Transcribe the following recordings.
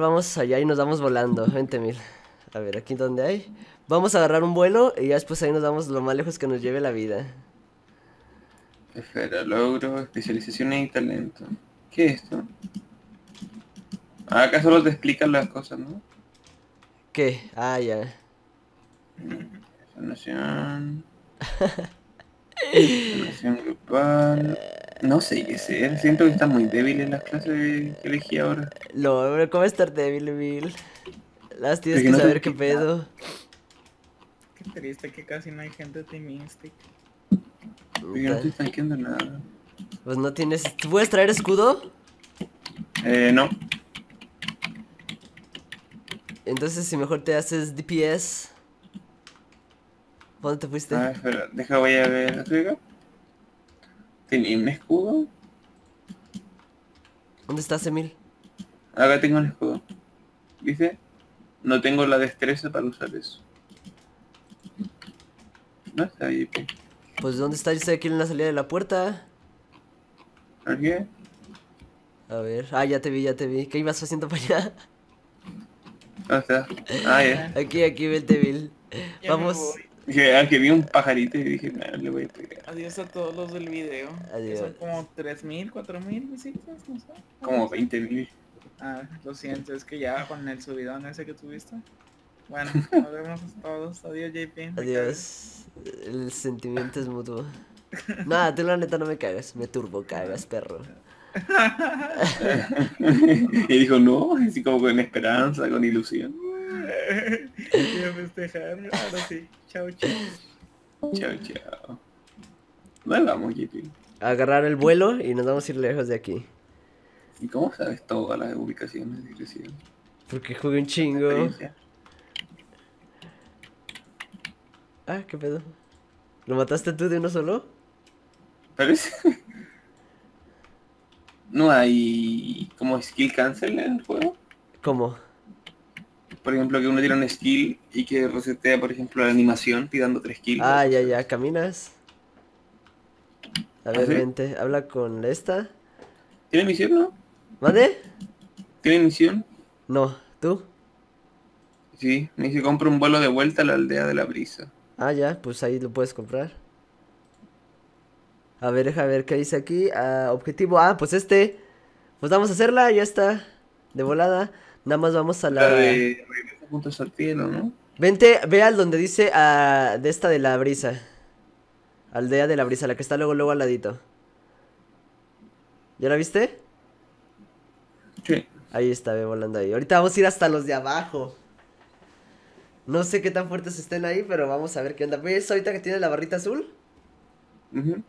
Vamos allá y nos vamos volando. 20.000. A ver, aquí donde hay. Vamos a agarrar un vuelo y ya después ahí nos vamos lo más lejos que nos lleve la vida. Esfera, logro, especializaciones y talento. ¿Qué es esto? Acá solo te explican las cosas, ¿no? ¿Qué? Ah, ya. Sanación. Sanación grupal. No sé qué sé, siento que está muy débil en las clases que elegí ahora. No, pero ¿cómo estar débil, Emil? Las tienes que saber qué pedo. Qué triste que casi no hay gente optimista. Yo no estoy tanqueando nada. Pues no tienes... ¿Tú puedes traer escudo? No. Entonces si mejor te haces DPS. ¿Dónde te fuiste? Ah, espera, deja, voy a ver la tuya. ¿Tenía un escudo? ¿Dónde estás, Emil? Acá tengo un escudo. ¿Viste? No tengo la destreza para usar eso. No está ahí. Pues ¿dónde está? Yo estoy aquí en la salida de la puerta. ¿Por qué? A ver... Ah, ya te vi, ya te vi. ¿Qué ibas haciendo para allá? ¿Dónde está? Ah, ya. Aquí, aquí, vente, Bill. Vamos. Que vi un pajarito y dije, no, le voy a pegar. Adiós a todos los del video. Adiós. Son como 3.000, 4.000 visitas, no sé. Como 20.000. Ah, lo siento, es que ya con el subidón ese que tuviste. Bueno, nos vemos todos. Adiós, JP. Adiós. El sentimiento es mutuo. Nada, tú la neta no me cagas. Me turbo cagas, perro. Y dijo, no, así como con esperanza, con ilusión. Quiero festejar. Ahora sí. Chao, chao. Chao, chao. Bueno, vamos, JP. Agarrar el vuelo y nos vamos a ir lejos de aquí. ¿Y cómo sabes todas las ubicaciones de dirección? Porque jugué un chingo. Ah, qué pedo. ¿Lo mataste tú de uno solo? Parece. ¿No hay como skill cancel en el juego? ¿Cómo? Por ejemplo, que uno tira un skill y que resetea, por ejemplo, la animación tirando 3 kills. Ah, ya, ya, caminas. A ver, ¿sí? Vente, habla con esta. ¿Tiene misión, no? ¿Mande? ¿Tiene misión? No, ¿tú? Sí, me dice compra un vuelo de vuelta a la aldea de la brisa. Ah, ya, pues ahí lo puedes comprar. A ver, ¿qué dice aquí? Ah, objetivo, ah, pues este. Pues vamos a hacerla, ya está. De volada. Nada más vamos a la de regresa juntos al cielo, ¿no? Vente, ve al donde dice de esta de la brisa. Aldea de la brisa, la que está luego, luego al ladito. ¿Ya la viste? Sí. Ahí está, ve volando ahí. Ahorita vamos a ir hasta los de abajo. No sé qué tan fuertes estén ahí, pero vamos a ver qué onda. ¿Ves ahorita que tiene la barrita azul? Uh-huh.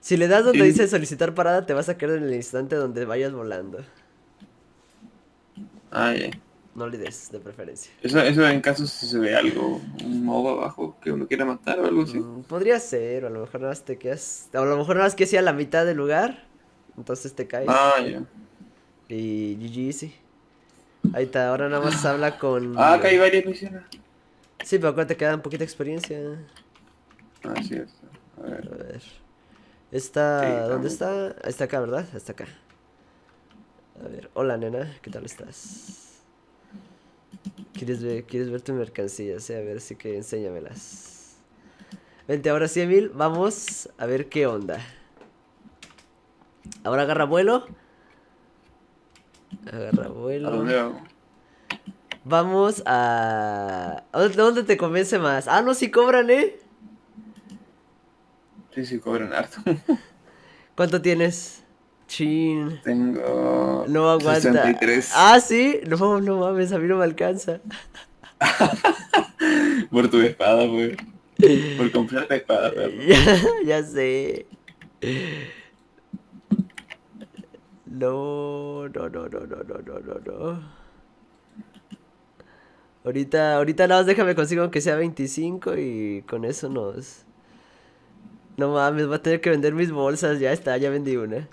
Si le das donde sí dice solicitar parada, te vas a quedar en el instante donde vayas volando. Ah, ya. Yeah. No le des, de preferencia. Eso en caso si se ve algo, un modo abajo que uno quiera matar o algo así. Podría ser, o a lo mejor nada más te quedas... A lo mejor nada más que sea a la mitad del lugar, entonces te caes. Ah, ya. Yeah. Y GG, sí. Ahí está, ahora nada más habla con... Ah, acá hay varias misiones. Sí, pero acuérdate que dan poquita experiencia. Ah, cierto. A ver. A ver. Esta... Sí, ¿dónde está? Está acá, ¿verdad? Está acá. A ver, hola nena, ¿qué tal estás? ¿Quieres ver tus mercancías? A ver, así que enséñamelas. Vente, ahora sí, Emil, vamos a ver qué onda. Ahora agarra vuelo. Agarra vuelo. ¿A dónde vamos? Vamos a... ¿Dónde te convence más? Ah, no, sí cobran, ¿eh? Sí, sí cobran harto. ¿Cuánto tienes? Chin. Tengo... No aguanta. 63. Ah, ¿sí? No, no mames, a mí no me alcanza. Por tu espada, güey. Por comprar la espada, perro. Ya sé. No, no, no, no, no, no, no, no, no. Ahorita nada más déjame consigo aunque sea 25 y con eso nos... No mames, voy a tener que vender mis bolsas, ya está, ya vendí una.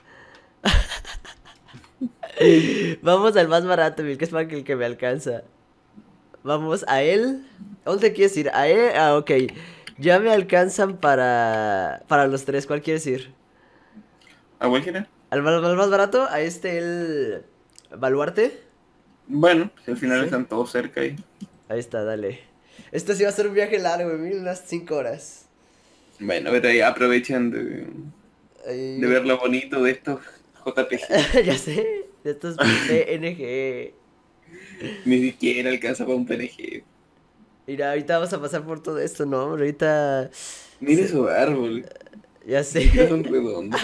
Vamos al más barato, Bill, que es para el que me alcanza. Vamos a él. ¿Dónde quieres ir? A él, ah, ok. Ya me alcanzan para los tres, ¿cuál quieres ir? ¿A cuál quieres? Al más barato, a este el ¿Baluarte? Bueno, pues al final están todos cerca ahí. Ahí está, dale. Este sí va a ser un viaje largo, Emil, unas 5 horas. Bueno, pero ahí aprovechan de ver lo bonito de estos JPG. Ya sé, de estos PNG. Ni siquiera alcanza para un PNG. Mira, ahorita vamos a pasar por todo esto, ¿no? Ahorita... Mira su árbol. Ya sé. Mira, son redondos.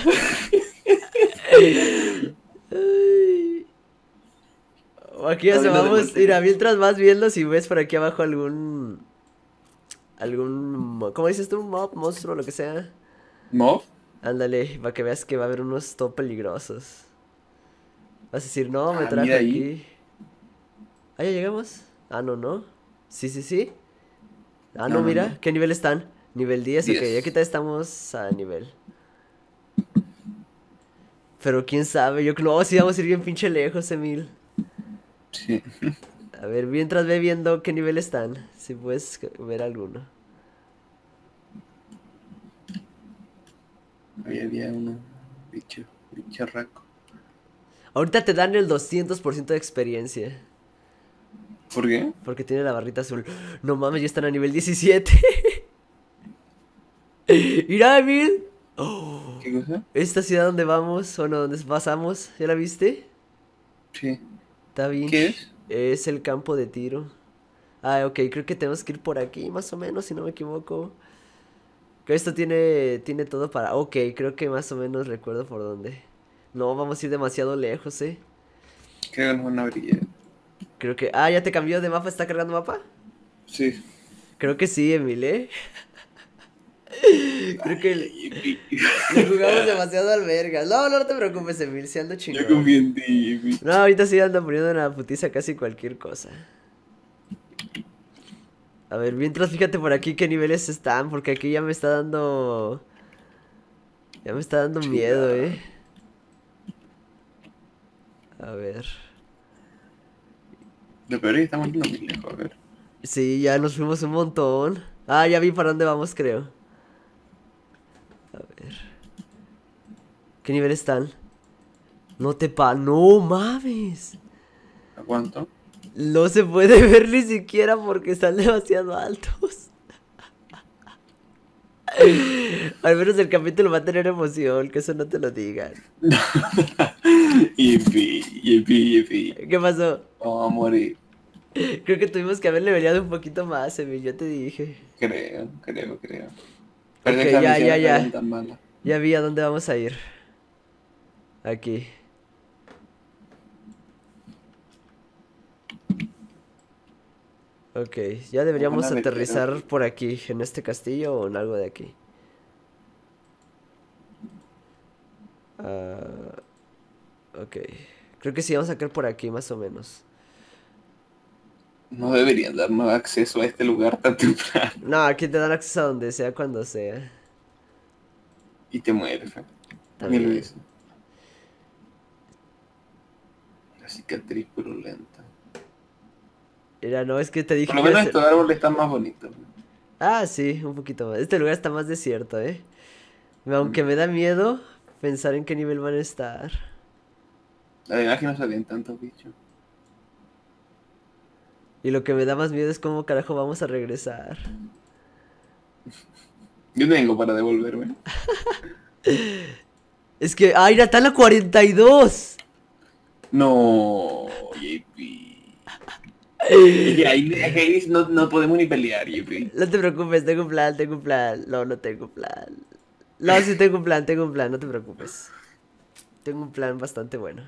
Aquí ya se vamos. Mira, mientras vas viendo, si ves por aquí abajo algún... ¿Cómo dices tú? ¿Mob? ¿Monstruo? Lo que sea. ¿Mob? Ándale, para que veas que va a haber unos top peligrosos. Vas a decir, no, me traje aquí. Ah, ya llegamos. Ah, no, no. Sí, sí, sí. Ah, no, mira, ¿qué nivel están? Nivel 10, 10. Ok, aquí estamos a nivel. Pero quién sabe, yo creo que no, sí vamos a ir bien pinche lejos, Emil. Sí. A ver, mientras ve viendo qué nivel están, si puedes ver alguno. Ahí había uno, bicharraco. Ahorita te dan el 200% de experiencia. ¿Por qué? Porque tiene la barrita azul. No mames, ya están a nivel 17. Mira, Emil. Oh, ¿qué cosa? Esta ciudad donde vamos, bueno, donde pasamos, ¿ya la viste? Sí. Está bien. ¿Qué es? Es el campo de tiro. Ah, ok, creo que tenemos que ir por aquí, más o menos, si no me equivoco. Que esto tiene todo para... Ok, creo que más o menos recuerdo por dónde. No, vamos a ir demasiado lejos, ¿eh? Creo que no van a brillar. Creo que... Ah, ¿ya te cambió de mapa? ¿Está cargando mapa? Sí. Creo que sí, Emil, ¿eh? Creo que le jugamos demasiado al verga. No, no te preocupes, Emil, si ando chingón. Yo confío en ti, Emil. No, ahorita sí ando poniendo en la putiza casi cualquier cosa. A ver, mientras fíjate por aquí qué niveles están, porque aquí ya me está dando... Ya me está dando miedo, A ver... Lo peor es que estamos yendo muy lejos, a ver. Sí, ya nos fuimos un montón. Ah, ya vi para dónde vamos, creo. A ver. ¿Qué nivel están? No te pa... ¡No mames! ¿A cuánto? No se puede ver ni siquiera porque están demasiado altos. Al menos el capítulo va a tener emoción, que eso no te lo digan. Yipi. ¿Qué pasó? Vamos a morir. Creo que tuvimos que haberle leveleado un poquito más, Emil, yo te dije. Creo. Pero okay, ya. Ya vi a dónde vamos a ir. Aquí. Ok, ya deberíamos aterrizar por aquí, en este castillo o en algo de aquí. Ok, creo que sí, vamos a caer por aquí más o menos. No deberían darnos acceso a este lugar tan temprano. No, aquí te dan acceso a donde sea, cuando sea. Y te mueres, también lo hizo. La cicatriz purulenta. Mira, no, es que te dije... Por lo menos estos árboles están más bonitos. Ah, sí, un poquito más. Este lugar está más desierto, Aunque me da miedo pensar en qué nivel van a estar. La verdad es que no salen tantos bichos. Y lo que me da más miedo es cómo carajo vamos a regresar. Yo tengo para devolverme. Es que... ¡Ay, está la 42! No, JP. Ahí no podemos ni pelear, JP. No te preocupes, tengo un plan. No tengo plan. No, sí tengo un plan, no te preocupes. Tengo un plan bastante bueno.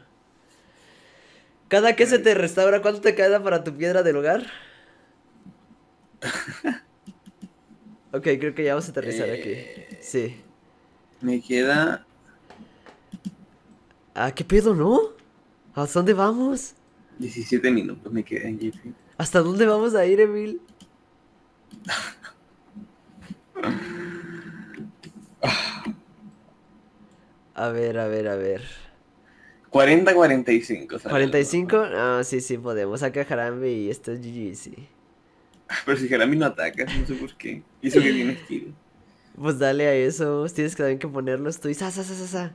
¿Cada que se te restaura, cuánto te queda para tu piedra del hogar? Ok, creo que ya vamos a aterrizar aquí. Sí. Me queda... Ah, ¿qué pedo, no? ¿A dónde vamos? 17 minutos me quedan, JP. ¿Hasta dónde vamos a ir, Emil? A ver. 40-45. ¿45? Ah, sí, podemos. Saca Jarambe y esto es GG, sí. Pero si Jarambe no ataca, no sé por qué. Y eso que tienes tiro. Pues dale a eso. Tienes que también que ponerlos tú y sa.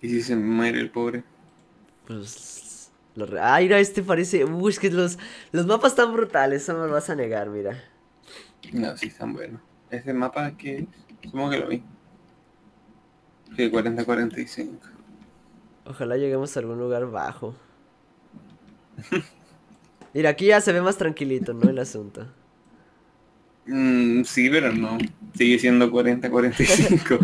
Y si se muere el pobre. Pues... Ay, no, este parece... Uy, es que los mapas están brutales, eso no lo vas a negar, mira. No, sí están buenos. Ese mapa que... Supongo que lo vi. Sí, 40-45. Ojalá lleguemos a algún lugar bajo. Mira, aquí ya se ve más tranquilito, ¿no? El asunto. Sí, pero no. Sigue siendo 40-45.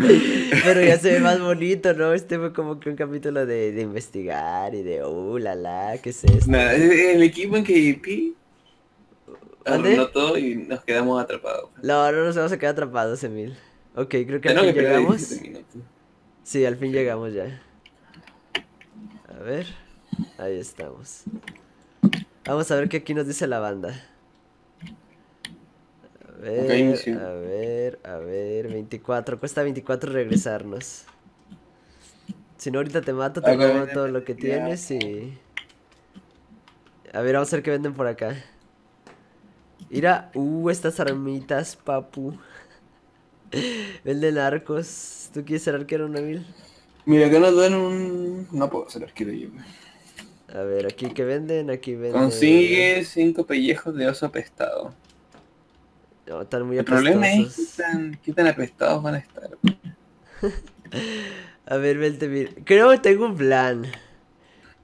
Pero ya se ve más bonito, ¿no? Este fue como que un capítulo de investigar y de... la, ¿qué es esto? Nah, el equipo en que JP arruinó todo y nos quedamos atrapados. No, no nos vamos a quedar atrapados, Emil. Ok, creo que al fin llegamos. Sí, al fin llegamos ya. A ver, ahí estamos. Vamos a ver qué aquí nos dice la banda. A ver, okay, a ver, 24, cuesta 24 regresarnos. Si no ahorita te mato, te robo todo lo que tienes y... A ver, vamos a ver qué venden por acá. Mira, estas armitas, papu. Venden arcos. ¿Tú quieres ser arquero, Nabil? Mira, que nos dan un... No puedo ser arquero yo. A ver, aquí que venden, aquí venden... Consigue 5 pellejos de oso apestado. No, están muy apestosos. El problema es qué tan apestados van a estar. A ver, vente, mira. Creo que tengo un plan.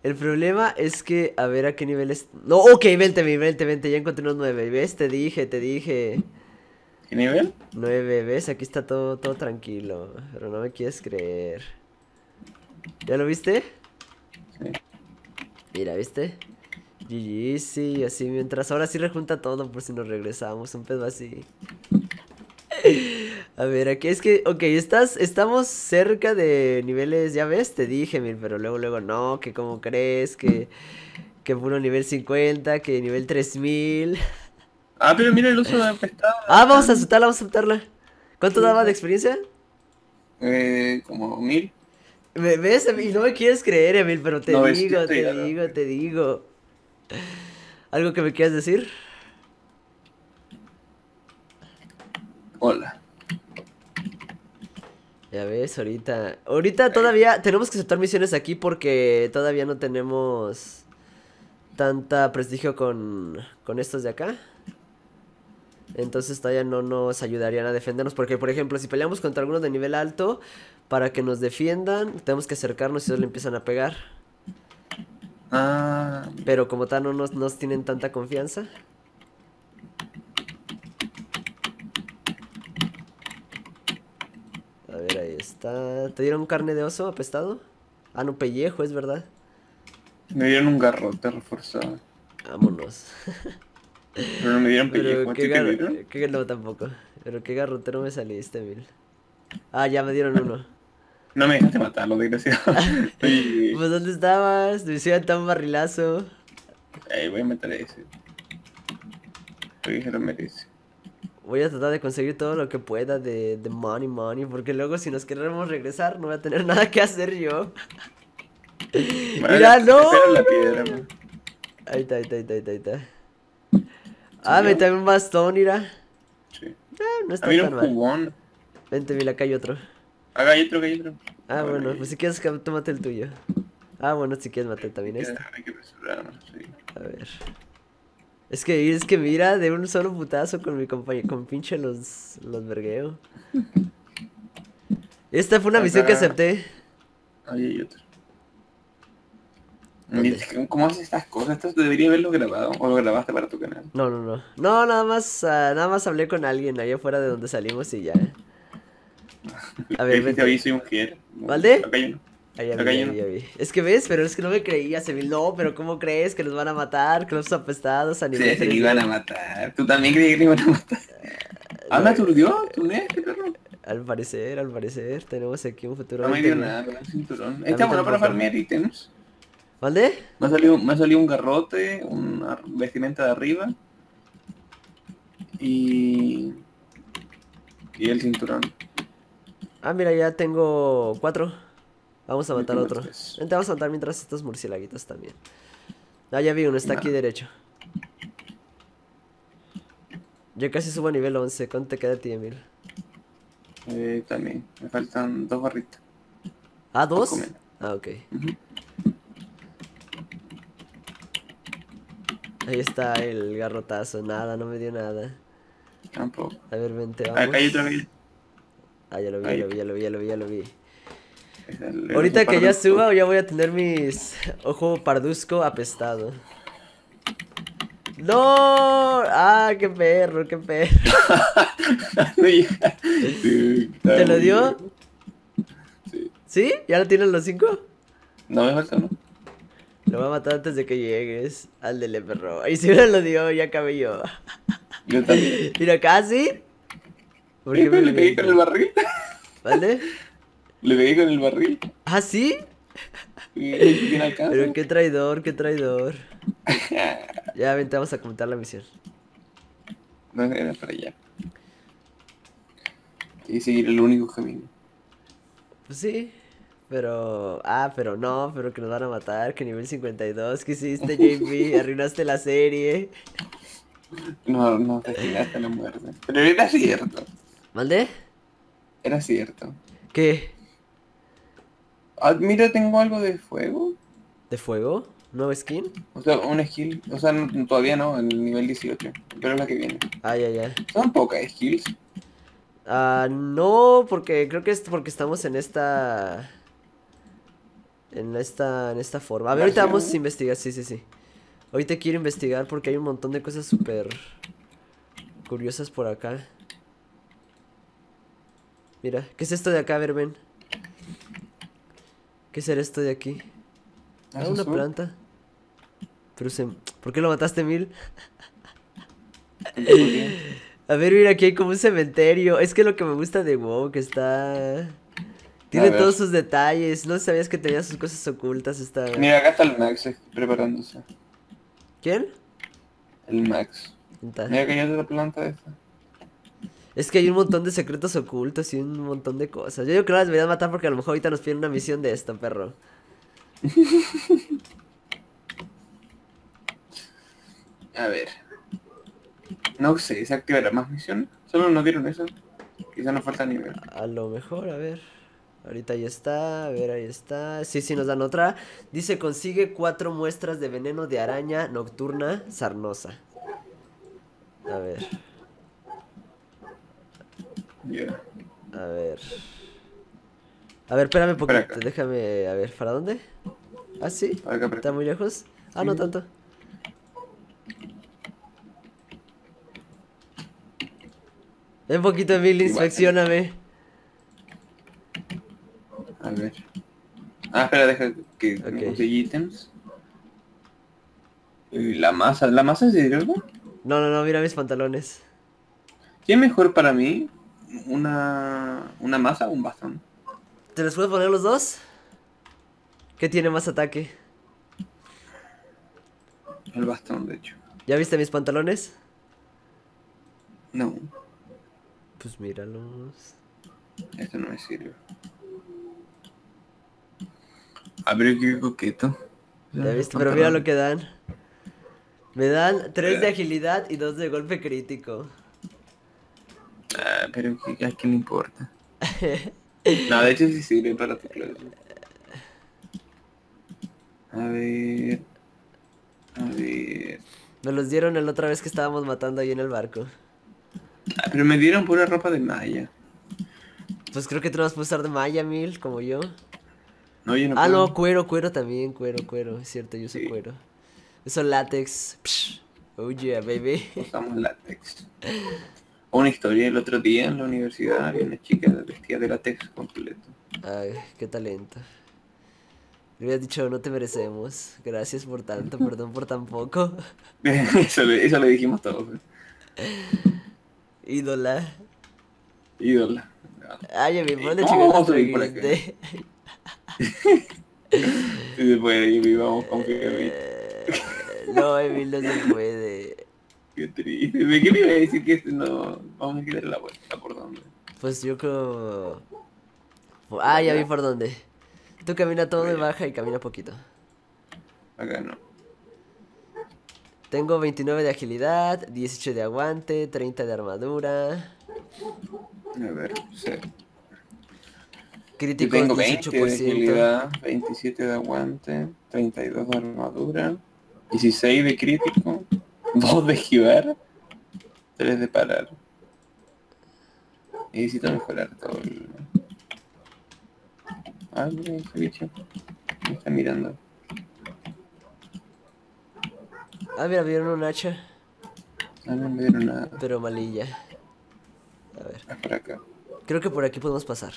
El problema es que, a ver a qué nivel es... No, ok, vente, ya encontré unos 9. ¿Ves? Te dije. ¿Qué nivel? 9, ¿ves? Aquí está todo tranquilo. Pero no me quieres creer. ¿Ya lo viste? Sí. Mira, ¿viste? GG, sí, así mientras. Ahora sí rejunta todo por si nos regresamos. Un pedo así. A ver, aquí es que. Ok, estamos cerca de niveles. Ya ves, te dije, Mil, pero luego no. Que como crees que puro nivel 50, que nivel 3000. Ah, pero mira el uso de apestado. Ah, vamos a aceptarla. ¿Cuánto daba de experiencia? Como 1000. ¿Ves? Y no me quieres creer, Emil, pero te digo. ¿Algo que me quieras decir? Hola. Ya ves, ahorita todavía tenemos que aceptar misiones aquí porque todavía no tenemos tanta prestigio con estos de acá. Entonces todavía no nos ayudarían a defendernos. Porque, por ejemplo, si peleamos contra algunos de nivel alto, para que nos defiendan, tenemos que acercarnos y ellos le empiezan a pegar. Ah. Pero como tal no nos tienen tanta confianza. A ver, ahí está. ¿Te dieron carne de oso apestado? Ah, no, pellejo, es verdad. Me dieron un garrote reforzado. Vámonos. Pero no me dieron pellejo. No, tampoco. Pero qué garrotero me saliste, Mil. Ah, ya me dieron uno. No me dejaste matarlo, desgraciado. Pues ¿dónde estabas? Me hicieron tan barrilazo. Voy a matar a ese. Porque se lo merece. Voy a tratar de conseguir todo lo que pueda de money. Porque luego si nos queremos regresar no voy a tener nada que hacer yo. Vale, mira, no. La piedra, man. Ahí está. Ah, me trae un bastón, mira. Sí. No está tan mal. Jugón. Vente, mira, acá hay otro. Acá hay otro, Ah, bueno, pues si quieres, tómate el tuyo. Ah, bueno, si quieres, mate también este. Hay que presurarnos, sí. A ver. Es que mira, de un solo putazo con mi compañero, con pinche los vergueo. Esta fue una misión que acepté. Ahí hay otro. ¿Cómo haces estas cosas? Esto debería haberlo grabado. ¿O lo grabaste para tu canal? No. No, nada más hablé con alguien allá afuera de donde salimos y ya. A ver, vente. Ahí soy mujer. ¿Vale? Ya vi. Es que ves, pero es que no me creía, Emil. No, pero ¿cómo crees que nos van a matar? Que los apestados a nivel. Sí, que iban a matar. Tú también creías que iban a matar. Ah, me aturdió. ¿Qué perro? Al parecer, tenemos aquí un futuro. No me dio nada con el cinturón. Está bueno para farmear ítems. ¿Vale? Me ha salido un garrote, una vestimenta de arriba y el cinturón. Ah, mira, ya tengo 4. Vamos a matar otro. Vente, vamos a matar mientras estos murciélaguitos también. Ah, ya vi uno, está aquí derecho. Yo casi subo a nivel 11. ¿Cuánto te queda a ti, Emil? También. Me faltan 2 barritas. ¿Ah, 2? Ah, ok. Ahí está el garrotazo. Nada, no me dio nada. Tampoco. A ver, vente, vamos. Acá hay otro. Ah, ya lo vi, ahí. ya lo vi. Ahorita que ya suba, ya voy a tener mis ojo parduzco apestado. ¡No! ¡Ah, qué perro, qué perro! ¿Te lo dio? Sí. ¿Sí? ¿Ya lo tienen los 5? No me falta, ¿no? Lo voy a matar antes de que llegues. Ándele, perro. Y si me lo dio, ya acabé yo. Yo también. Mira, casi. ¿Por qué me le pegué con el barril? ¿Vale? Le pegué con el barril. ¿Ah, sí? Pero qué traidor, qué traidor. Ya, vente, vamos a completar la misión. No era para allá. Y seguir el único camino. Pues sí, pero... Ah, pero no, pero que nos van a matar. Que nivel 52, ¿qué hiciste, JP? Arruinaste la serie. No, no, te llegaste a la muerte. Pero era cierto. ¿Maldé? Era cierto. ¿Qué? Ah, mira, tengo algo de fuego. ¿De fuego? ¿Nueva skin? O sea, una skin. O sea, no, todavía no, en el nivel 18. Pero es la que viene. Ah, ya, ya. ¿Son pocas skills? Ah, no, porque creo que es porque estamos en esta... En esta forma. A ver, ahorita vamos a investigar, sí. Ahorita quiero investigar porque hay un montón de cosas súper curiosas por acá. Mira, ¿qué es esto de acá? A ver, ven. ¿Qué será esto de aquí? Ah, una planta. Pero se... ¿Por qué lo mataste, Mil? A ver, mira, aquí hay como un cementerio. Es que lo que me gusta de WoW, que está... Tiene todos sus detalles. No sabías que tenía sus cosas ocultas esta... Mira, acá está el Max preparándose. ¿Quién? El Max. Entonces, mira que ya es la planta esta. Es que hay un montón de secretos ocultos y un montón de cosas. Yo creo que las debería matar porque a lo mejor ahorita nos piden una misión de esta, perro. A ver. No sé, ¿se activará más misión? Solo nos dieron eso. Quizá nos falta nivel. A lo mejor, a ver. Ahorita ya está, a ver, ahí está. Sí, nos dan otra. Dice, consigue 4 muestras de veneno de araña nocturna sarnosa. A ver. Yeah. A ver, espérame un poquito, déjame, a ver, ¿para dónde? Ah, sí, para acá. ¿Está muy lejos? Ah, sí. No tanto. Ven un poquito, Emil, inspeccioname. A ver. Ah, espera, deja que conseguí ítems. ¿La masa es de hierro? No, mira mis pantalones. ¿Qué es mejor para mí? ¿Una masa o un bastón? ¿Te les puedes poner los dos? ¿Qué tiene más ataque? El bastón, de hecho. ¿Ya viste mis pantalones? No. Pues míralos. Esto no me sirve. A ver, qué coqueto. ¿Ya viste? Pero mira lo que dan. Me dan 3 de agilidad y 2 de golpe crítico. Ah, pero ¿a quién le importa? No, de hecho sí sirve para tu clave. A ver... Me los dieron la otra vez que estábamos matando ahí en el barco. Ah, pero me dieron pura ropa de malla. Pues creo que tú no vas a usar de malla, Mil, como yo. No, yo no puedo. Ah, no, cuero también, cuero. Es cierto, yo uso cuero. Eso látex. Psh. Oh yeah, baby. Usamos látex. Una historia el otro día en la universidad había una chica vestida de látex completo. Ay, qué talento. Le habías dicho, no te merecemos. Gracias por tanto, perdón por tan poco. Eso le dijimos todos. Ídola. Ay, a mi madre chica. Vamos a subir por acá. Se puede, Emil, vamos con que no, Emil, no se puede. Qué triste. ¿De qué me iba a decir que este no? Vamos a quitar la vuelta, ¿por dónde? Pues yo creo... Ah, ya vi por dónde. Tú camina todo de baja y camina poquito. Acá no. Tengo 29 de agilidad, 18 de aguante, 30 de armadura. A ver, sí. Crítico, tengo 18%. 20 de agilidad, 27 de aguante, 32 de armadura, 16 de crítico. 2 de esquivar, 3 de parar. Necesito mejorar todo el... Ah, mira ese bicho. Me está mirando. Ah, mira, me dieron un hacha. Ah, no me dieron nada. Pero malilla. A ver. Ah, por acá. Creo que por aquí podemos pasar.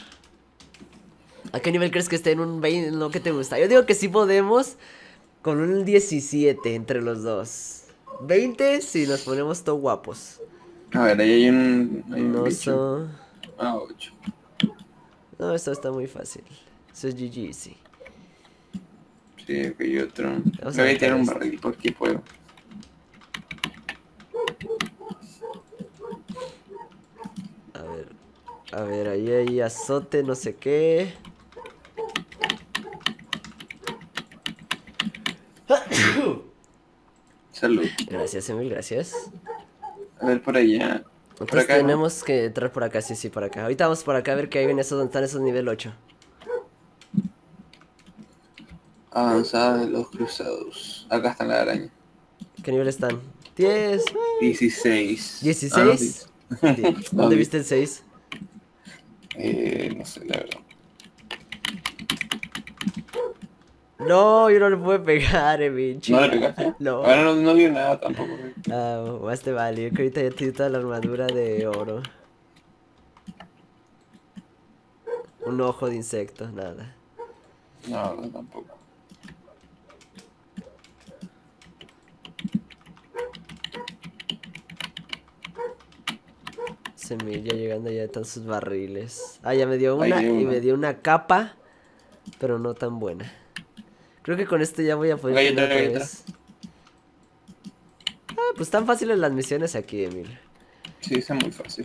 ¿A qué nivel crees que esté en un 20? En lo que te gusta. Yo digo que sí podemos. Con un 17 entre los dos. 20 si nos ponemos todos guapos. A ver, ahí hay un... Hay un oso. Ah, 8. No, esto está muy fácil. Eso es GG, sí. Sí, aquí hay otro. Vamos a tirar un barril por aquí puedo. A ver, ahí hay azote, no sé qué. Salud. Gracias, Emil, gracias. A ver, por allá. Entonces acá, tenemos ¿no? que entrar por acá, sí, por acá. Ahorita vamos por acá a ver que ahí viene esos, donde están esos nivel 8. Avanzada de los cruzados. Acá están las arañas. ¿Qué nivel están? 10. 16. 16. Ah, no, sí. ¿Dónde viste el 6? No sé, la verdad. No, yo no le pude pegar, bicho. ¿No le pegaste? No. Ahora no, no vio nada tampoco. Ah, más te vale. Yo que ahorita ya tengo toda la armadura de oro. Un ojo de insecto, nada. No, no tampoco. Semilla llegando, ya están sus barriles. Ah, ya me dio una y me dio una capa, pero no tan buena. Creo que con esto ya voy a poder. Ah, pues tan fáciles las misiones aquí, Emil. Sí, está muy fácil.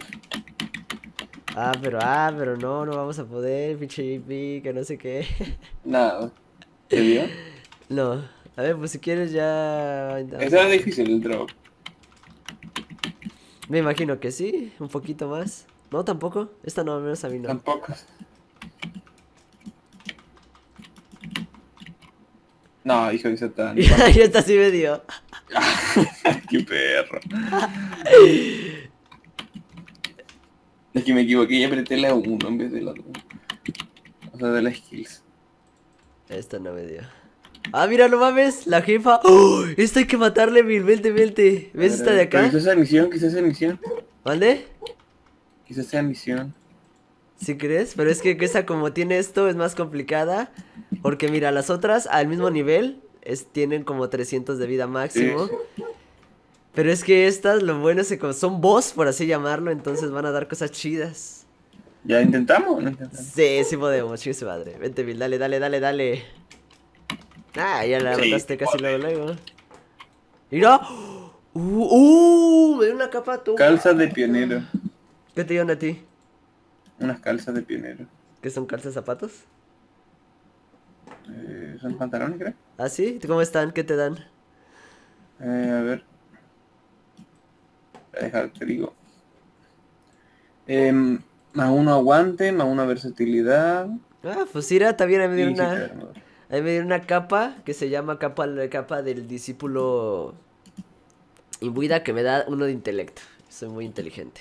Ah, pero no, no vamos a poder, pinche JP, que no sé qué. Nada. ¿Te vio? No. A ver, pues si quieres ya... Está difícil el drop. Me imagino que sí, un poquito más. No, tampoco. Esta no, al menos a mí no. Tampoco. No, hijo de Satán. Y esta sí me dio. ¡Qué perro! Es que me equivoqué, ya apreté la 1 en vez de la 2. O sea, de las skills. Esta no me dio. Ah, mira, no mames, la jefa. ¡Oh! Esta hay que matarle, Emil, vente. ¿Ves esta de acá? Quizás sea misión. ¿Vale? Quizás sea misión. ¿Sí crees? Pero es que esa como tiene esto es más complicada. Porque mira, las otras al mismo nivel tienen como 300 de vida máximo. Sí. Pero es que estas, lo bueno es que son boss, por así llamarlo. Entonces van a dar cosas chidas. ¿Ya intentamos o no intentamos? Sí podemos, chico su madre. Vente, Emil, dale. Ah, ya la mataste sí, casi luego. ¡Mira! Me dio una capa tú. Calzas de pionero. ¿Qué te dieron a ti? Unas calzas de pionero. ¿Qué son calzas, zapatos? Son pantalones, creo. ¿Ah, sí? ¿Cómo están? ¿Qué te dan? A ver. Voy a dejar, te digo. +1 aguante, +1 versatilidad. Ah, pues mira, también me dio una... Ahí me dieron una capa que se llama capa del discípulo imbuida que me da 1 de intelecto. Soy muy inteligente.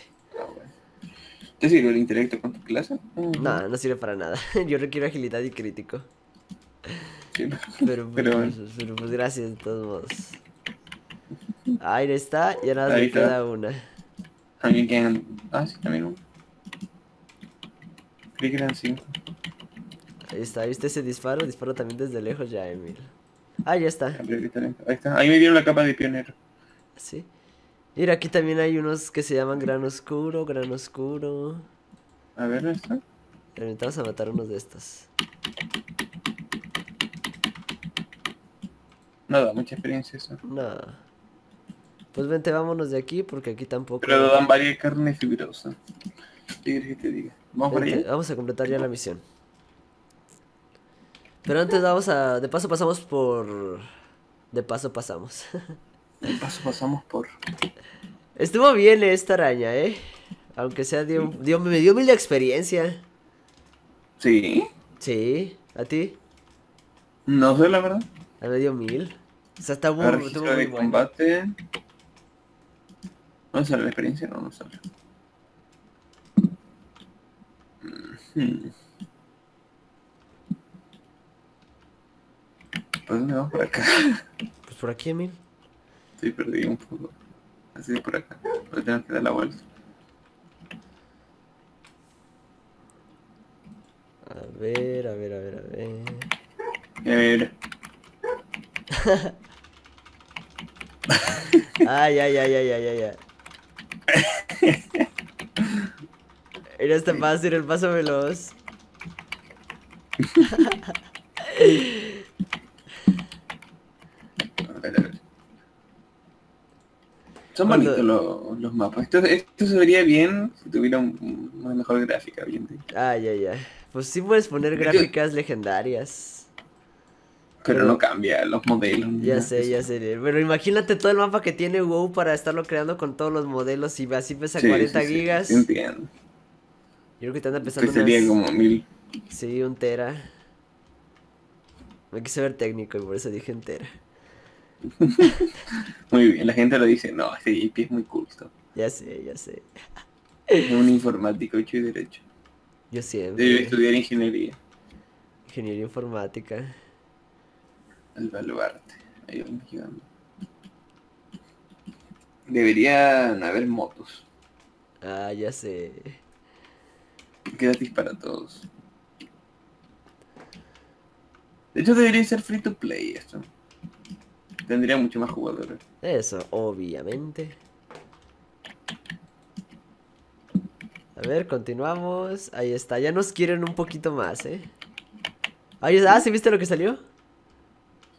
¿Te sirve el intelecto con tu clase? No, no sirve para nada. Yo requiero agilidad y crítico. Sí, pero pues gracias de todos modos. Ahí está, ya nada más me queda una. También quedan... Ah, sí, también una. Creí que eran 5. Ahí está, ¿viste ese disparo? Disparo también desde lejos ya, Emil. Ah, ya está. Ahí me dieron la capa de pionero. Sí. Mira, aquí también hay unos que se llaman gran oscuro. A ver, ¿no está? Vamos a matar unos de estos. Nada, mucha experiencia eso. No. Pues vente, vámonos de aquí porque aquí tampoco... Pero dan varias carne fibrosa. ¿Qué quieres que te diga? ¿Vamos por allá? Vamos a completar ya la misión. Pero antes vamos a... De paso pasamos por... Estuvo bien esta araña, ¿eh? Aunque sea... me dio 1000 de experiencia. ¿Sí? Sí. ¿A ti? No sé, la verdad. Me dio 1000. O sea, está muy bueno. Registro de combate. ¿No sale la experiencia? No, no sale. ¿Por dónde vamos? ¿Por acá? Pues por aquí, Emil. Estoy perdido un poco. Así de por acá. Pero tengo que dar la vuelta. A ver, a ver, a ver, a ver. Ay, ay, ay, ay, ay, ay. Mira, este paso, era el paso veloz. A ver, a ver. Son bonitos los mapas. Esto se vería bien si tuviera una mejor gráfica. Bien. Ay, ay, ay. Pues sí puedes poner gráficas legendarias. Pero no cambia los modelos. Ya sé, ya sé. Pero imagínate todo el mapa que tiene WoW para estarlo creando con todos los modelos y así pesa 40 gigas. Sí, entiendo. Yo creo que te anda pesando unas... sería como 1000. Sí, un tera. Me quise ver técnico y por eso dije entera. Muy bien, la gente lo dice, no, este JP es muy culto. Ya sé, ya sé. Es un informático hecho y derecho. Yo siempre. Debe estudiar ingeniería. Ingeniería informática. Al baluarte. Ahí vamos llegando. Deberían haber motos. Ah, ya sé. Gratis para todos. De hecho debería ser free to play esto. Tendría mucho más jugadores. Eso, obviamente. A ver, continuamos. Ahí está, ya nos quieren un poquito más, ¿eh? Ahí está. Ah, ¿sí viste lo que salió?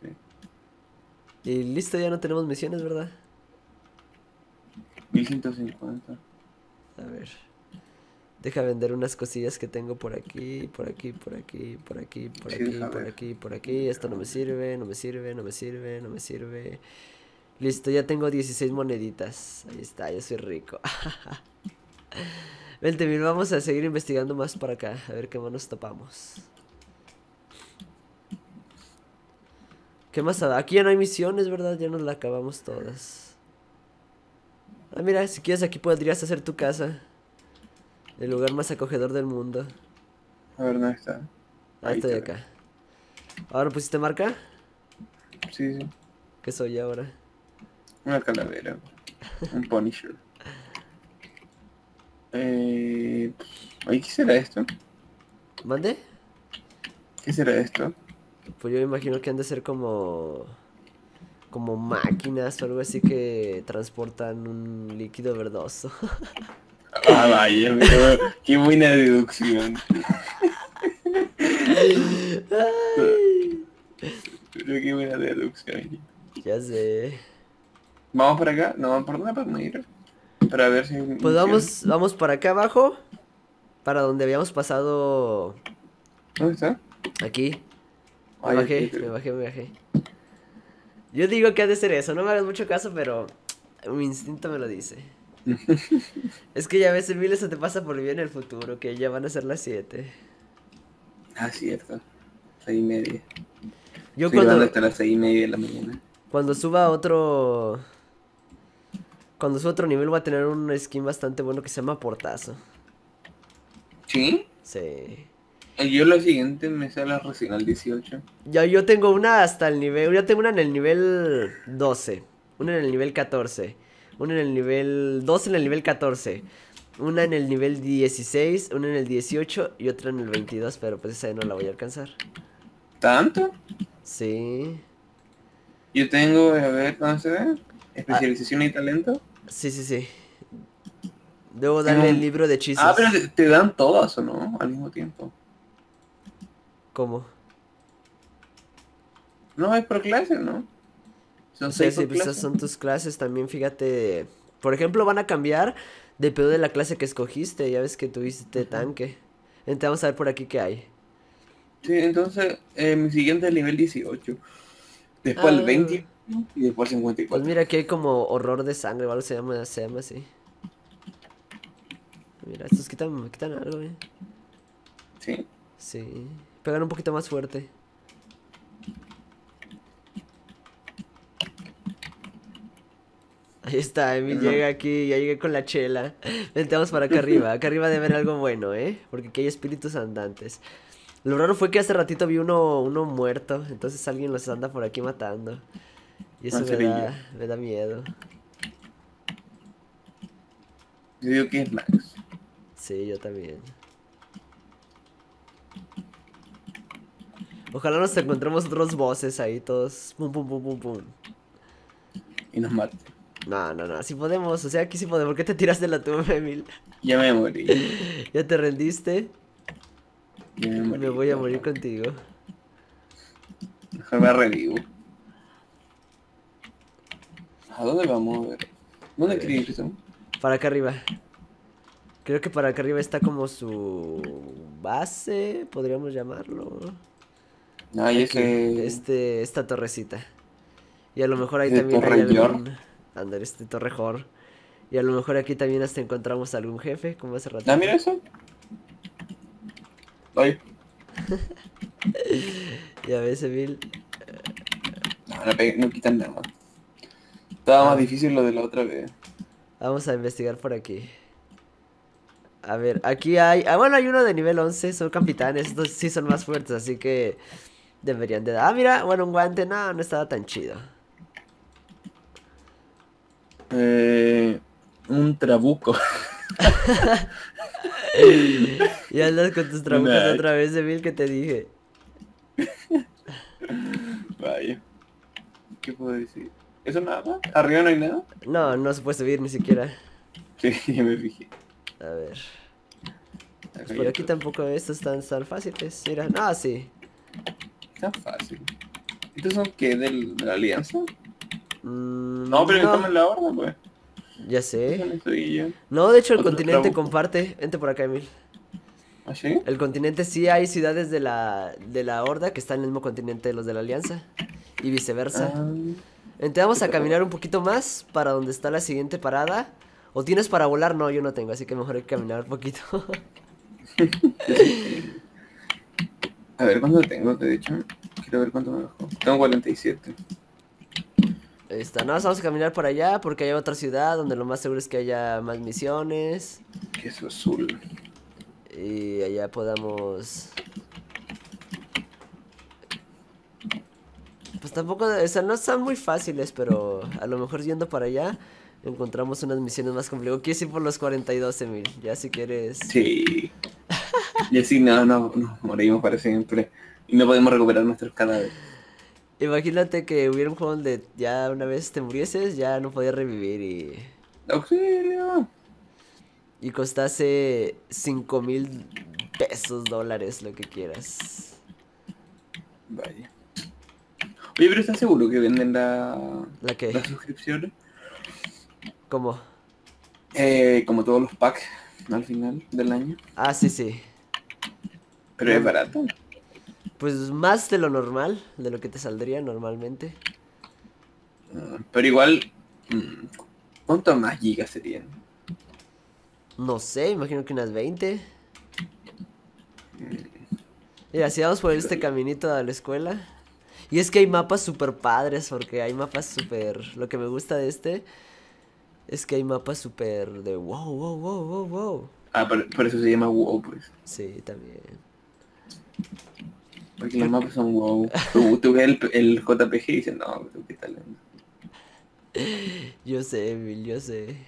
Sí. Y listo, ya no tenemos misiones, ¿verdad? 1150. A ver. Deja vender unas cosillas que tengo por aquí, por aquí, por aquí, por aquí, por aquí, por aquí, por aquí. Esto no me sirve, no me sirve, no me sirve, no me sirve. Listo, ya tengo 16 moneditas. Ahí está, yo soy rico. Vente, Bill, vamos a seguir investigando más para acá. A ver qué más nos topamos. ¿Qué más? Aquí ya no hay misiones, ¿verdad? Ya nos la acabamos todas. Ah, mira, si quieres aquí podrías hacer tu casa. El lugar más acogedor del mundo. A ver, ¿dónde está? Ah, estoy acá. ¿Ahora pusiste marca? Sí, sí. ¿Qué soy ahora? Una calavera. Un Punisher. ¿Qué será esto? ¿Mande? ¿Qué será esto? Pues yo imagino que han de ser como... como máquinas o algo así que transportan un líquido verdoso. Ah, vaya, pero qué buena deducción. Pero qué buena deducción. Ya sé. ¿Vamos para acá? No, ¿por dónde podemos ir? Para ver si... pues vamos para acá abajo. Para donde habíamos pasado. ¿Dónde está? Aquí. Me bajé, me bajé, me bajé. Yo digo que ha de ser eso. No me hagas mucho caso, pero mi instinto me lo dice. Es que ya ves, Emil, eso te pasa por bien en el futuro. Que ya van a ser las 7. Ah, cierto. 6:30. Yo estoy cuando... hasta las 6:30 de la mañana. Cuando suba a otro... cuando suba a otro nivel va a tener un skin bastante bueno que se llama Portazo. ¿Sí? Sí. Yo la siguiente me sale recién al 18. Yo tengo una hasta el nivel... yo tengo una en el nivel 12. Una en el nivel 14. Una en el nivel... dos en el nivel 14. Una en el nivel 16. Una en el 18. Y otra en el 22. Pero pues esa no la voy a alcanzar. ¿Tanto? Sí. Yo tengo... a ver, ¿dónde se ve? ¿Especialización y talento? Sí, sí, sí. Debo darle el libro de hechizos. Ah, pero te dan todas, ¿o no? Al mismo tiempo. ¿Cómo? No, es por clase, ¿no? Son 6 por clase. Esas son tus clases también, fíjate. Por ejemplo, van a cambiar dependiendo de la clase que escogiste. Ya ves que tuviste tanque. Entonces vamos a ver por aquí qué hay. Sí, entonces mi siguiente es el nivel 18. Después el 20... y después 54. Pues mira, aquí hay como horror de sangre, ¿vale? Se llama así. Mira, estos quitan algo, ¿eh? ¿Sí? Sí. Pegan un poquito más fuerte. Ahí Ahí está, Emil llega aquí, ya llegué con la chela. Vamos para acá arriba debe haber algo bueno, ¿eh? Porque aquí hay espíritus andantes. Lo raro fue que hace ratito vi uno muerto, entonces alguien los anda por aquí matando. Y eso me da miedo. Yo digo que es Max. Sí, yo también. Ojalá nos encontremos otros bosses ahí todos. Pum, pum, pum, pum, pum. Y nos mate. No, no, no, si podemos, o sea, aquí sí podemos. ¿Por qué te tiras de la tumba, Emil? Ya me morí. ¿Ya te rendiste? Ya me morí. Me voy a morir contigo. Mejor me revivo. ¿A dónde vamos? A ver. ¿Dónde crees que estamos? Para acá arriba. Creo que para acá arriba está como su base, podríamos llamarlo. Ah, y ese... esta torrecita. Y a lo mejor ahí también hay algún... Andar este torrejón. Y a lo mejor aquí también hasta encontramos algún jefe, como hace rato. Ah, mira eso. Ay. Ya ves, Emil. No quitan nada. Estaba más difícil lo de la otra vez. Vamos a investigar por aquí. A ver, aquí hay... Ah, bueno, hay uno de nivel 11, son capitanes, estos sí son más fuertes, así que... Deberían de dar... Ah, mira, bueno, un guante, no, no estaba tan chido. Un trabuco. Y andas con tus trabucos otra vez, Emil, que te dije. Vaya. ¿Qué puedo decir? ¿Eso nada más? ¿Arriba no hay nada? No, no se puede subir ni siquiera. Sí, ya me fijé. A ver. Pues por aquí tampoco estos están tan fáciles. Mira, no, sí. Tan fácil. ¿Estos son qué? ¿De la alianza? No, pero no tomen la horda, pues. Ya sé. No, de hecho el continente comparte. Vente por acá, Emil. ¿Ah, sí? El continente sí hay ciudades de la horda que están en el mismo continente de los de la alianza. Y viceversa. Entonces vamos a caminar un poquito más para donde está la siguiente parada. ¿O tienes para volar? No, yo no tengo, así que mejor hay que caminar un poquito. A ver, ¿cuánto tengo? Te he dicho, quiero ver cuánto me bajó. Tengo 47. Ahí está, no, vamos a caminar por allá porque hay otra ciudad donde lo más seguro es que haya más misiones. Queso azul. Y allá podamos... Pues tampoco, o sea, no están muy fáciles, pero a lo mejor yendo para allá... Encontramos unas misiones más complejas. Quieres ir por los 42, Emil. Ya si quieres. Sí. Y así no morimos para siempre. Y no podemos recuperar nuestros cadáveres. Imagínate que hubiera un juego donde ya una vez te murieses, ya no podías revivir y... ¡Auxilio! Y costase 5,000 pesos, dólares, lo que quieras. Vaya. Oye, pero ¿estás seguro que venden ¿La qué? Las suscripciones? ¿Cómo? Como todos los packs al final del año. Ah, sí, sí. ¿Pero es barato? Pues más de lo normal, de lo que te saldría normalmente. Pero igual, ¿cuánto más gigas serían? No sé, imagino que unas 20. Mira, si vamos por este caminito a la escuela. Y es que hay mapas super padres, porque hay mapas super... Lo que me gusta de este... Es que hay mapas súper de wow. Ah, por eso se llama WoW, pues. Sí, también. Porque los mapas son WoW. Tú ves el JPG y dices, no, qué talento. Yo sé, Emil, yo sé.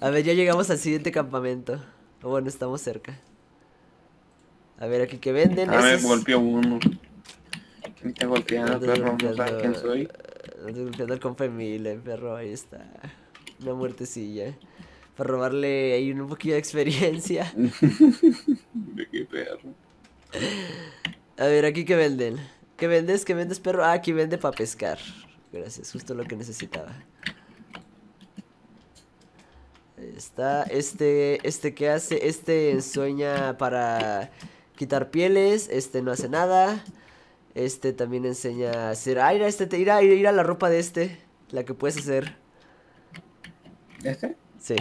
A ver, ya llegamos al siguiente campamento. Bueno, estamos cerca. A ver, aquí que venden. A ver, golpeó uno. Me está golpeando, perro, no sabes quién soy. No estoy golpeando al compa Emil, perro, ahí está. Una muertecilla. Para robarle ahí un poquillo de experiencia. De qué perro. A ver, aquí que venden. ¿Qué vendes, perro? Ah, aquí vende para pescar. Gracias, justo lo que necesitaba. Ahí está. Este que hace. Este ensueña para quitar pieles. Este no hace nada. Este también enseña a hacer. Ah, mira, este te ir a la ropa de este. La que puedes hacer. ¿Este? Sí.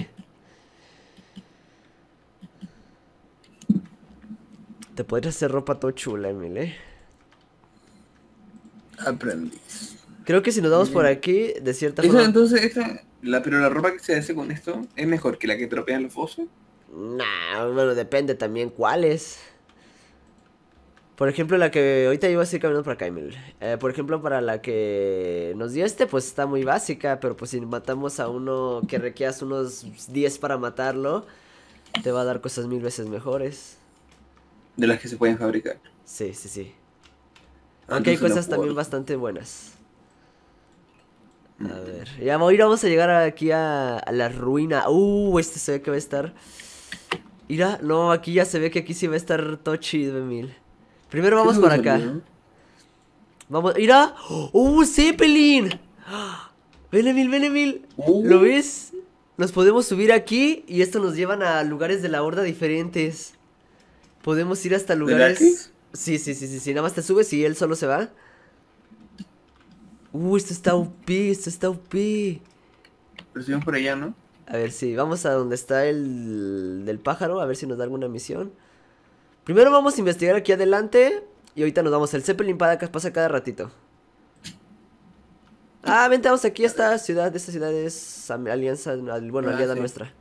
Te podrías hacer ropa todo chula, Emil, ¿eh? Aprendí. Creo que si nos damos por aquí, de cierta forma. Entonces, Pero la ropa que se hace con esto es mejor que la que tropean los bosses. Nah, bueno, depende también cuáles. Por ejemplo, la que ahorita iba a ir caminando para acá, Emil. Por ejemplo, para la que nos dio este, pues está muy básica. Pero pues si matamos a uno que requieras unos 10 para matarlo, te va a dar cosas 1000 veces mejores. De las que se pueden fabricar. Sí, sí, sí. Aunque hay cosas también bastante buenas. A ver, ya hoy vamos a llegar aquí a la ruina. Este se ve que va a estar. Mira, no, aquí ya se ve que aquí sí va a estar todo chido, Emil. Primero vamos para acá. Vamos, mira. Zeppelin. Ven, Emil, ven, Emil. ¿Lo ves? Nos podemos subir aquí y esto nos llevan a lugares de la horda diferentes. Podemos ir hasta lugares. Sí, sí, sí, sí, sí, nada más te subes y él solo se va. Esto está OP, esto está OP. Pero si vamos por allá, ¿no? A ver, sí, vamos a donde está el del pájaro, a ver si nos da alguna misión. Primero vamos a investigar aquí adelante y ahorita nos vamos. El Zeppelin para acá pasa cada ratito. Ah, vente, vamos aquí a esta ciudad. Esta ciudad es alianza, bueno, aliada nuestra.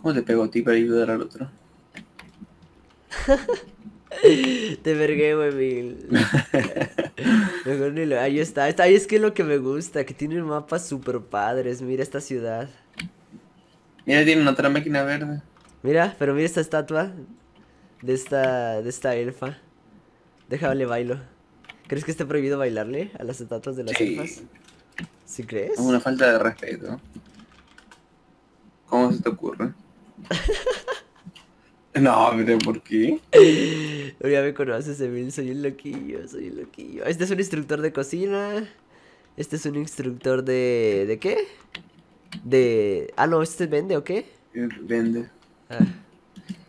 ¿Cómo te pegó a ti para ayudar al otro? Te vergué, Emil. Mejor ni lo... Ahí está, ahí es que es lo que me gusta, que tienen mapas super padres. Mira esta ciudad. Mira, tienen otra máquina verde. Mira, pero mira esta estatua de esta elfa. Déjale bailo. ¿Crees que está prohibido bailarle a las estatuas de las elfas? ¿Sí crees? Es una falta de respeto. ¿Cómo se te ocurre? No, mire, ¿por qué? Ya me conoces, Emil, soy un loquillo, soy un loquillo. Este es un instructor de cocina. Este es un instructor de... ¿De qué? De... Ah, no, ¿este vende o qué? Vende. Ah.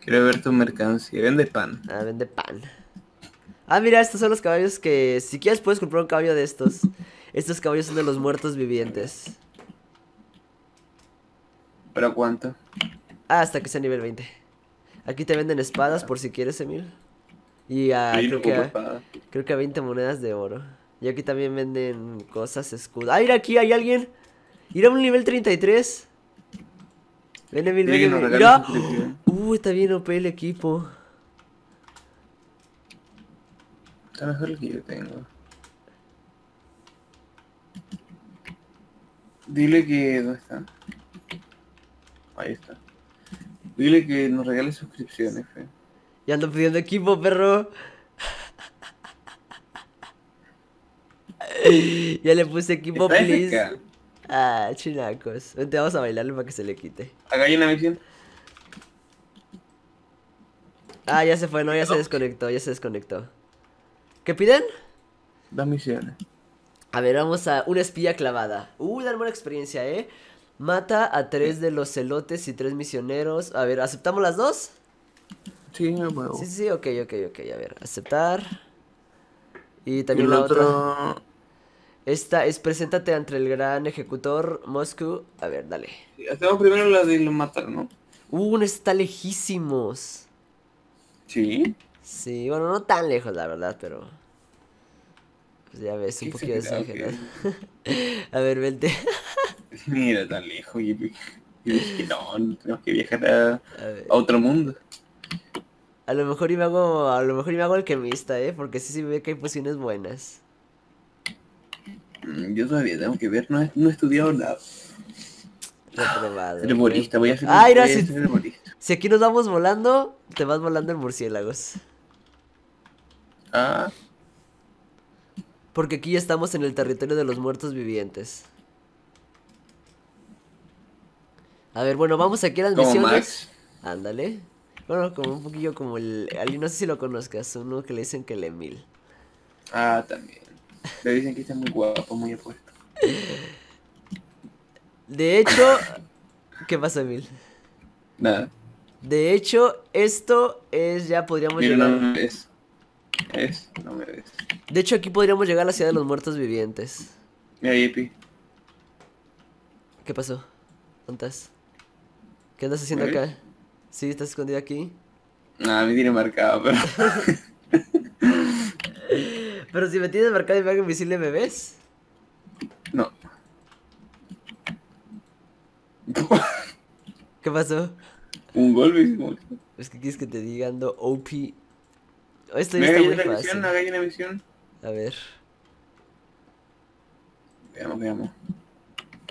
Quiero ver tu mercancía, vende pan. Ah, vende pan. Ah, mira, estos son los caballos que... Si quieres puedes comprar un caballo de estos. Estos caballos son de los muertos vivientes. ¿Pero cuánto? Ah, hasta que sea nivel 20. Aquí te venden espadas por si quieres, Emil. Y creo que a 20 monedas de oro. Y aquí también venden cosas, escudos. ¡Ah, mira, aquí hay alguien! ¡Ir a un nivel 33! Ven, Emil, ven, Emil. ¡Mira! Está bien OP el equipo. Está mejor el que yo tengo. Dile que... ¿Dónde está? Ahí está. Dile que nos regale suscripciones, fe. Ya ando pidiendo equipo, perro. Ya le puse equipo, please. Acá. Ah, chinacos. Vente, vamos a bailarle para que se le quite. Acá hay una misión. Ah, ya se fue, no, ya se desconectó, ya se desconectó. ¿Qué piden? 2 misiones. A ver, vamos a una espía clavada. Dan buena experiencia, Mata a 3 de los celotes y 3 misioneros. A ver, ¿aceptamos las 2? Sí, no puedo. Sí, sí, ok, a ver, aceptar. Y también y la otra. Esta es preséntate ante el gran ejecutor Moscú. A ver, dale. Hacemos primero la de los matar, ¿no? Está lejísimos. ¿Sí? Sí, bueno, no tan lejos, la verdad, pero... Pues ya ves, un poquito exagerado. A ver, vente. Mira, tan lejos. Y dije, no, tenemos que viajar a otro mundo. A lo mejor me hago alquimista, porque sí se ve que hay pociones buenas. Yo todavía tengo que ver, no he estudiado nada. Herbolista, voy a hacer herbolista. Si aquí nos vamos volando, te vas volando en murciélagos. Ah. Porque aquí ya estamos en el territorio de los muertos vivientes. A ver, bueno, vamos aquí a las misiones. ¿Como Max? Ándale. Bueno, como un poquillo como el... No sé si lo conozcas, uno que le dicen que el Emil. Ah, también. Le dicen que está muy guapo, muy apuesto. De hecho... ¿Qué pasa, Emil? Nada. De hecho, esto es... Ya podríamos llegar... No me ves. No me ves. De hecho, aquí podríamos llegar a la ciudad de los muertos vivientes. Mira, JP. ¿Qué pasó? ¿Cuántas? ¿Qué andas haciendo acá? Sí, estás escondido aquí. Nah, me tiene marcado, pero... Pero si me tienes marcado de imagen visible, ¿me ves? No. ¿Qué pasó? Un golpe. Es que quieres que te diga, ando OP. Esto ya está muy fácil. Hay una visión. A ver. Veamos.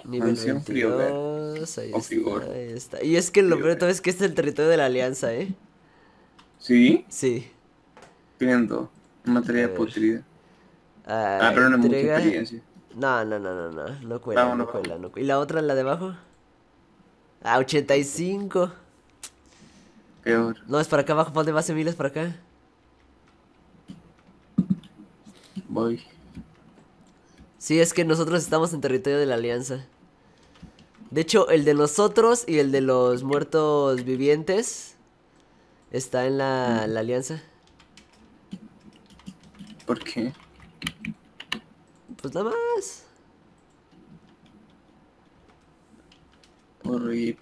Nivel 22. Ahí está, ahí está. Y es que lo peor es que este es el territorio de la alianza, ¿eh? ¿Sí? Sí. Viendo. Materia podrida. Ah, pero no es mucha experiencia. No. No cuela, no cuela. ¿Y la otra, la de abajo? Ah, 85. Peor. No, es para acá abajo. Ponte más, Emil, es para acá. Voy. Sí, es que nosotros estamos en territorio de la alianza. De hecho, el de nosotros y el de los muertos vivientes está en la alianza. ¿Por qué? Pues nada más. Por JP.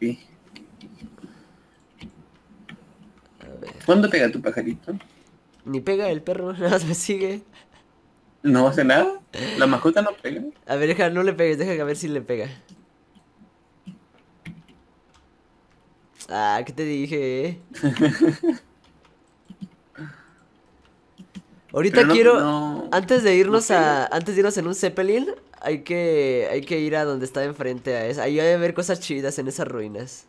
¿Cuándo pega tu pajarito? Ni pega el perro, nada más me sigue. ¿No hace nada? ¿La mascota no pega? A ver, deja, no le pegues, deja que a ver si le pega. Ah, ¿qué te dije? Ahorita no, quiero... No, antes de irnos antes de irnos en un Zeppelin, hay que ir a donde está enfrente a esa. Ahí hay a ver cosas chidas en esas ruinas.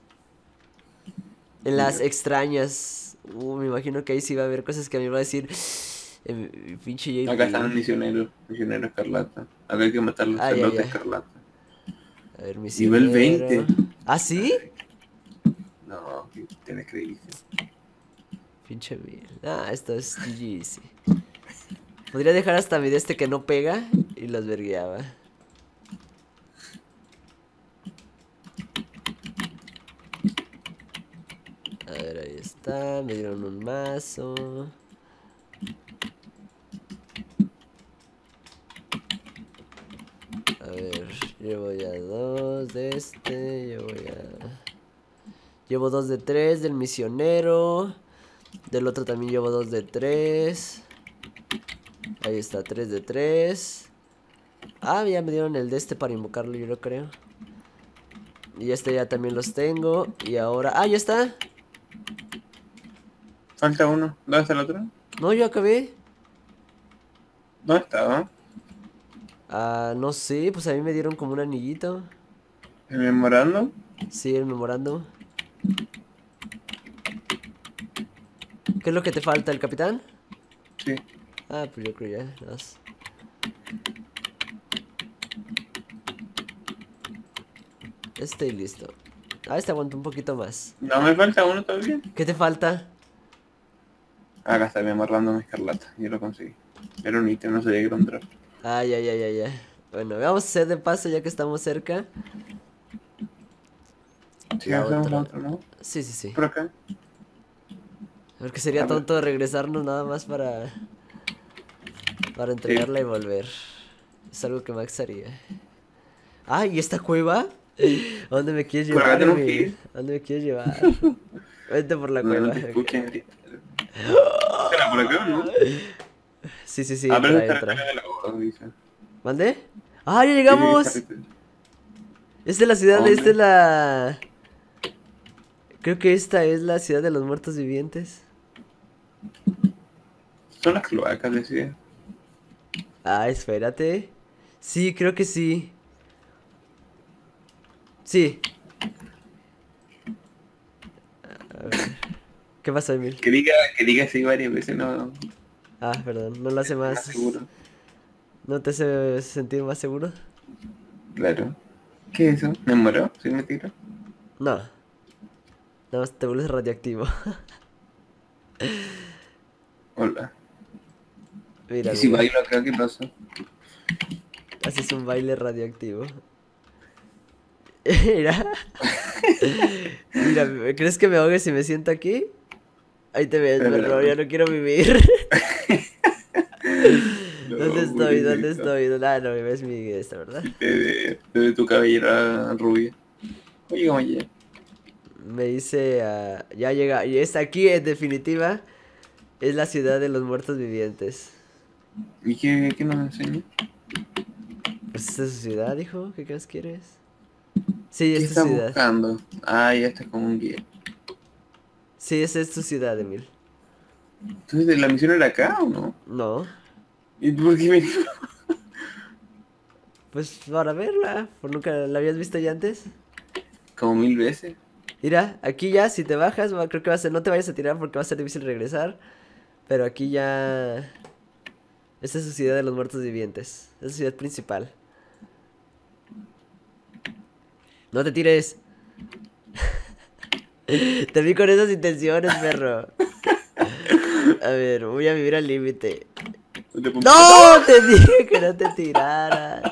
En las extrañas. Me imagino que ahí sí va a haber cosas que a mí me va a decir... pinche JP. Acá están misionero escarlata. A ver, hay que matar los sacerdotes escarlata. A ver, misionero. Nivel 20. ¿Ah, sí? No, tienes que ir. Pinche mierda. Ah, esto es GG. Podría dejar hasta mi de este que no pega y los vergueaba. A ver, ahí está. Me dieron un mazo. A ver, yo voy a 2 de este, llevo 2 de 3 del misionero, del otro también llevo 2 de 3, ahí está, 3 de 3, ah, ya me dieron el de este para invocarlo, yo lo creo, y este ya también los tengo, y ahora, ah, ya está. Falta uno, ¿dónde está el otro? No, yo acabé. ¿Dónde estaba? Ah, no sé, pues a mí me dieron como un anillito. ¿El memorando? Sí, el memorando. ¿Qué es lo que te falta, el capitán? Sí. Ah, pues yo creo ya, dos. Este y listo. Ah, este aguanta un poquito más. No, me falta uno todavía. ¿Qué te falta? Acá está el memorando de escarlata, yo lo conseguí. Era un ítem, no sabía que comprar. Ah, ya. Bueno, vamos a hacer de paso ya que estamos cerca. Sí, otro, ¿no? Sí. ¿Por acá? Porque sería tonto regresarnos nada más para entregarla y volver. Es algo que Max haría. Ah, ¿y esta cueva? ¿A dónde me quieres llevar? Vente por la cueva. ¿Será por acá o no? Sí, a ver, entra. ¿Mande? ¡Ah, ya llegamos! Sí, esta es la ciudad, esta es la... Creo que esta es la ciudad de los muertos vivientes. Son las cloacas, decía. Ah, espérate. Sí, creo que sí. Sí. A ver. ¿Qué pasó, Emil? Que diga sí varias veces, no... Ah, perdón, no lo hace más seguro. ¿No te hace sentir más seguro? Claro. ¿Qué es eso? ¿Me muero? ¿Sí me tiro? No. Nada más te vuelves radioactivo. Hola. Mira. ¿Y si bailo acá, qué pasa? Haces un baile radioactivo. Mira. Mira, ¿crees que me ahogue si me siento aquí? Ahí te ves, pero ya no quiero vivir. ¿Dónde estoy? Ah, no, me ves mi esta, ¿verdad? Te ve tu cabellera rubia. Oye. Me dice, ya llega, y es aquí en definitiva, es la ciudad de los muertos vivientes. ¿Y qué nos enseña? Pues esta es su ciudad, hijo. ¿Qué crees que eres? Sí, esta es tu ciudad. ¿Qué estás buscando? Ah, ya está como un guía. Sí, esa es tu ciudad, Emil. Entonces, ¿la misión era acá o no? No. ¿Y por qué venimos? Pues para verla, por nunca la habías visto ya antes. Como 1000 veces. Mira, aquí ya si te bajas, creo que va a ser, no te vayas a tirar porque va a ser difícil regresar. Pero aquí ya... Esta es su ciudad de los muertos vivientes. Es su ciudad principal. No te tires. Te vi con esas intenciones, perro. A ver, voy a vivir al límite. ¡No! Te dije que no te tiraras.